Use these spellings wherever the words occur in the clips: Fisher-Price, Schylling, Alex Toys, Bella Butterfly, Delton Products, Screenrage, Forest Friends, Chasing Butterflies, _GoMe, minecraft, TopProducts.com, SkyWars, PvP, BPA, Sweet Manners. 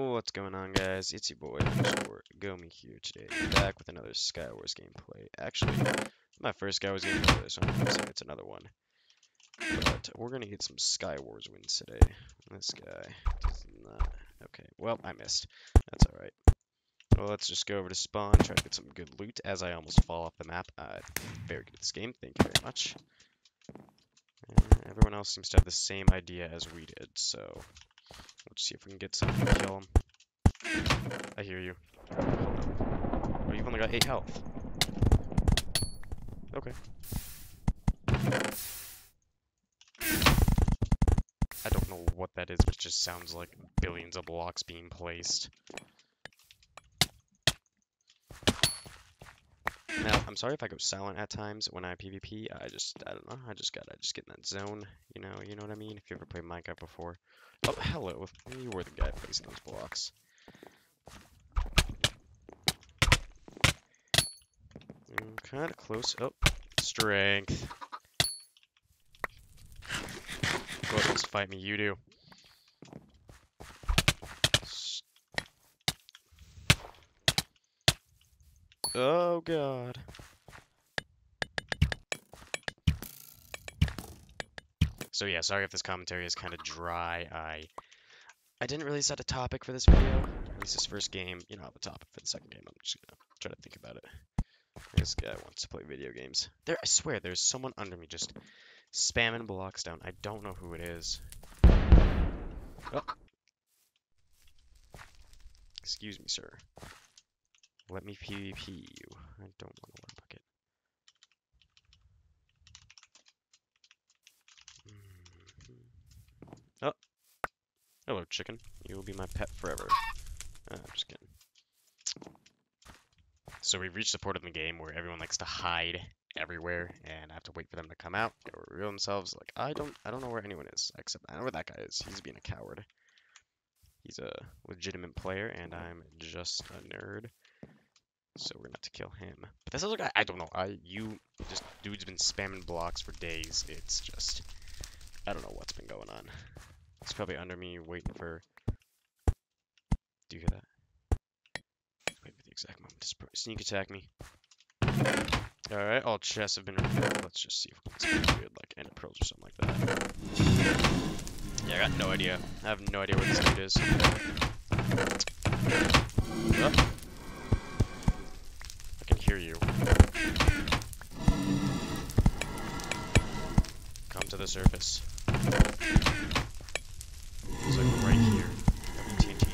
What's going on, guys? It's your boy GoMe here today, back with another SkyWars gameplay. Actually, my first SkyWars gameplay, so I'm guessing it's another one. But we're gonna get some SkyWars wins today. This guy does not. Okay, well, I missed. That's all right. Well, let's just go over to spawn, try to get some good loot. As I almost fall off the map, very good at this game. Thank you very much. Everyone else seems to have the same idea as we did, so. Let's see if we can get something to kill him. I hear you. Oh, you've only got 8 health. Okay. I don't know what that is, but it just sounds like billions of blocks being placed. Now, I'm sorry if I go silent at times when I PvP. I don't know. I just get in that zone. You know what I mean? If you ever played Minecraft before. Oh, hello. You were the guy placing those blocks. Kind of close. Oh, strength. Go ahead and fight me. You do. Oh, God. So, yeah, sorry if this commentary is kind of dry. I didn't really set a topic for this video. At least this first game. You know, I have a topic for the second game. I'm just going to try to think about it. This guy wants to play video games. There, I swear, there's someone under me just spamming blocks down. I don't know who it is. Oh. Excuse me, sir. Let me PvP you. I don't want a water bucket. Mm-hmm. Oh. Hello, chicken. You will be my pet forever. Oh, I'm just kidding. So we've reached the point in the game where everyone likes to hide everywhere, and I have to wait for them to come out or reveal themselves. Like, I don't know where anyone is, except I know where that guy is. He's being a coward. He's a legitimate player, and I'm just a nerd. So we're gonna have to kill him. But this other guy, I don't know. Dude's been spamming blocks for days. It's just, I don't know what's been going on. He's probably under me waiting for. Do you hear that? Wait for the exact moment to sneak attack me. All right, all chests have been revealed. Let's just see if we can get weird, like ender pearls or something like that. Yeah, I got no idea. I have no idea where this dude is. Oh. Hear you. Come to the surface. It's like right here. TNT.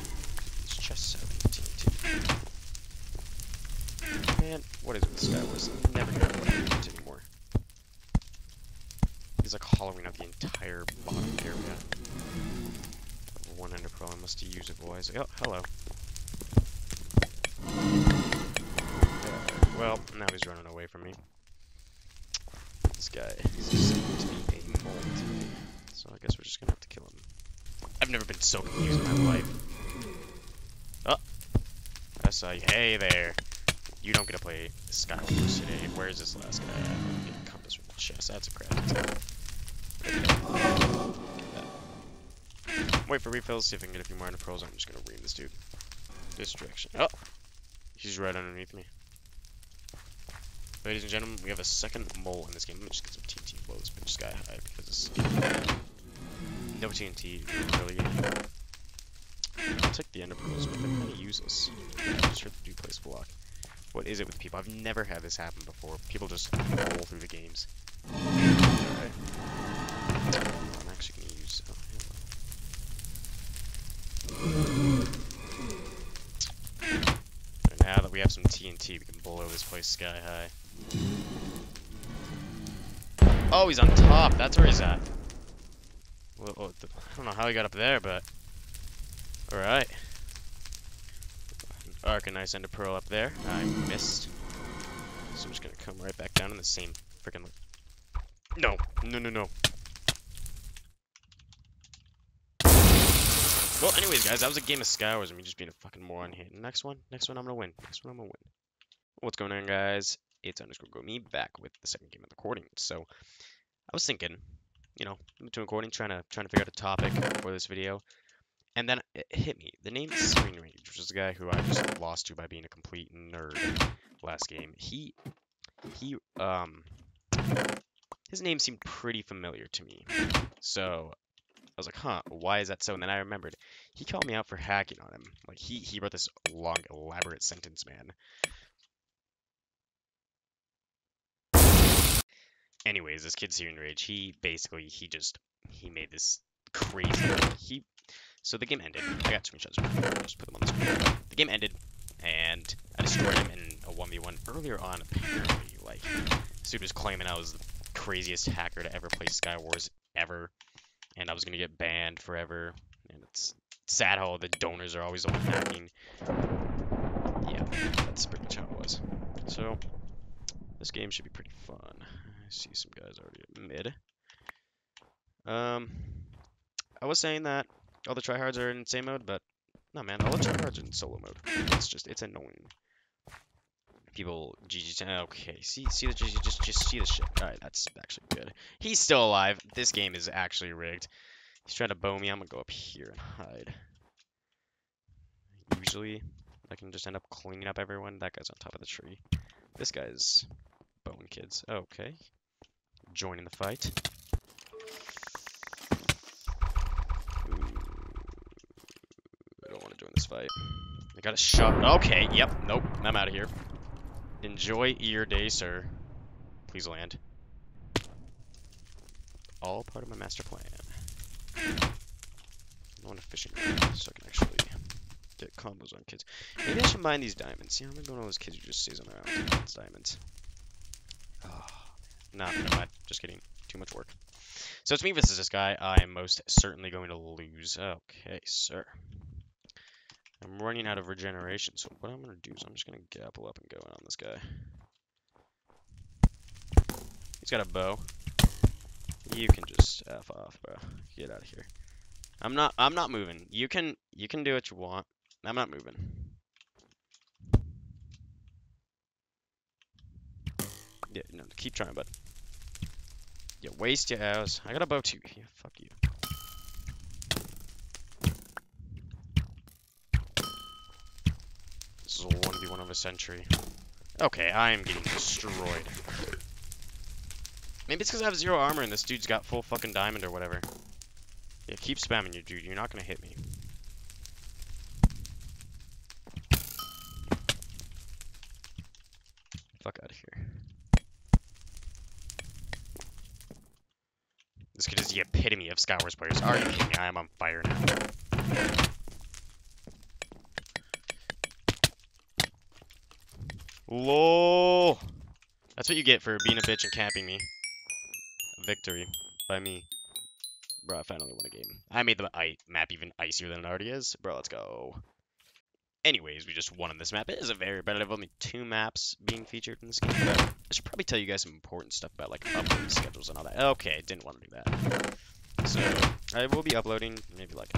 These chests have TNT. Man, what is it with SkyWars? Never gonna play it anymore. He's like hollowing out the entire bottom area. One ender pearl. I must use it wisely. Oh, hello. Well, now he's running away from me. This guy is just seeming to be a mold. So I guess we're just gonna have to kill him. I've never been so confused in my life. Oh! I saw you. Hey there! You don't get to play SkyWars today. Where is this last guy? I don't get a compass from the chest. That's a crap. Wait for refills, see if I can get a few more ender pearls. I'm just gonna ream this dude. This direction. Oh! He's right underneath me. Ladies and gentlemen, we have a second mole in this game. Let me just get some TNT blow this bitch sky high because it's no TNT really. I'll take the ender pearls, but I'm gonna use this. I just heard the dude place block. What is it with people? I've never had this happen before. People just roll through the games. Alright. I'm actually gonna use and now that we have some TNT, we can blow this place sky high. Oh, he's on top. That's where he's at. Well, I don't know how he got up there, but all right. Arc, a nice ender pearl up there. I missed. So I'm just gonna come right back down in the same freaking. No, no, no, no. Well, anyways, guys, that was a game of SkyWars. I mean, just being a fucking moron here. Next one, I'm gonna win. What's going on, guys? It's _GoMe back with the second game of the recording. So I was thinking, you know, between recording, trying to figure out a topic for this video, And then it hit me. The name is Screenrage, which is a guy who I just lost to by being a complete nerd last game. His name seemed pretty familiar to me. So I was like, huh, why is that so? And then I remembered. He called me out for hacking on him. Like, he wrote this long, elaborate sentence, man. Anyways, this kid Screenrage, he made this crazy, so the game ended. I got screenshots, just put them on the screen. The game ended, and I destroyed him in a 1v1 earlier on, apparently. Like, this dude was claiming I was the craziest hacker to ever play SkyWars ever, and I was gonna get banned forever, and it's sad how the donors are always the one hacking. Yeah, that's pretty much how it was. So, this game should be pretty fun. I see some guys already at mid. I was saying that all the tryhards are in insane mode, but no, man, all the tryhards are in solo mode. It's just, it's annoying. People, GG, okay, see the GG, just see the shit. Alright, that's actually good. He's still alive. This game is actually rigged. He's trying to bow me. I'm gonna go up here and hide. Usually, I can just end up cleaning up everyone. That guy's on top of the tree. This guy's bone kids. Okay. Joining the fight. Ooh. I don't want to join this fight. I got a shot. Okay, yep. Nope. I'm out of here. Enjoy your day, sir. Please land. All part of my master plan. I want a fishing rod so I can actually get combos on kids. Maybe I should mine these diamonds. See how many one of those kids who just stays on their own. It's diamonds. Oh, nah, never mind. Just kidding. Too much work. So it's me versus this guy. I am most certainly going to lose. Okay, sir. I'm running out of regeneration, so what I'm going to do is I'm just going to gapple up and go in on this guy. He's got a bow. You can just F off, bro. Get out of here. I'm not moving. You can do what you want. I'm not moving. Yeah, no, keep trying, bud. Yeah, waste your hours. I got a bow too. Yeah, fuck you. This is a 1v1 of a century. Okay, I am getting destroyed. Maybe it's because I have 0 armor and this dude's got full fucking diamond or whatever. Yeah, keep spamming you, dude. You're not gonna hit me. Fuck out of here. This kid is the epitome of SkyWars players. Are you kidding me? I am on fire now. LOL. That's what you get for being a bitch and camping me. Victory by me. Bro, I finally won a game. I made the map even icier than it already is. Bro, let's go. Anyways, we just won on this map. It is a very repetitive. Only 2 maps being featured in this game. But I should probably tell you guys some important stuff about, like, uploading schedules and all that. Okay, didn't want to do that. So, I will be uploading maybe, like,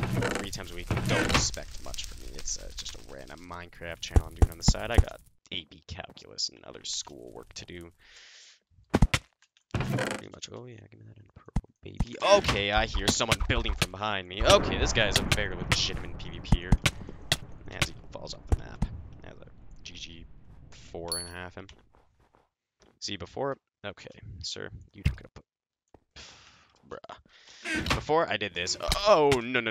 3 times a week. Don't expect much from me. It's just a random Minecraft channel I'm doing on the side. I got AB Calculus and other school work to do. Pretty much. Oh, yeah, give me that in purple. Okay, I hear someone building from behind me. Okay, this guy is a very legitimate PvPer. As he falls off the map. As a GG 4.5 him. See, before... Okay, sir, you don't gotta put... Bruh. Before I did this... Oh, no.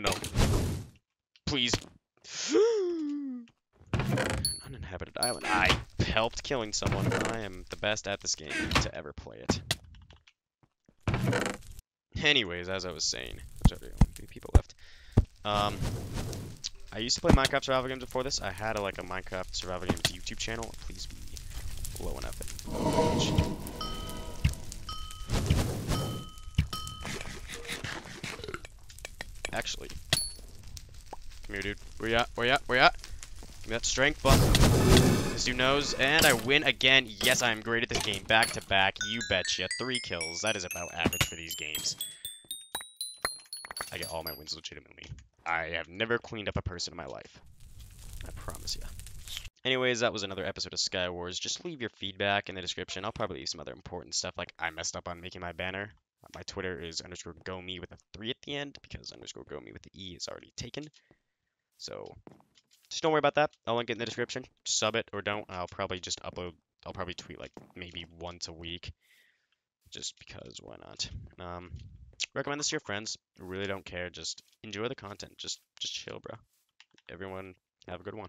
Please. Uninhabited island. I helped killing someone. I am the best at this game to ever play it. Anyways, as I was saying, there's only 3 people left. I used to play Minecraft survival games before this. I had a Minecraft survival games YouTube channel. Please be blowing up at page. Actually, come here, dude. Where you at? Give me that strength buff. This dude knows, and I win again. Yes, I am great at this game. Back to back, you betcha. 3 kills. That is about average for these games. I get all my wins legitimately. I have never cleaned up a person in my life. I promise you. Anyways, that was another episode of SkyWars. Just leave your feedback in the description. I'll probably leave some other important stuff, like I messed up on making my banner. My Twitter is _GoMe with a 3 at the end, because _GoMe with the E is already taken. So just don't worry about that. I'll link it in the description. Sub it or don't. I'll probably just upload. I'll probably tweet like maybe once a week, just because why not? Recommend this to your friends. Really don't care. Just enjoy the content. Just chill, bro. Everyone have a good one.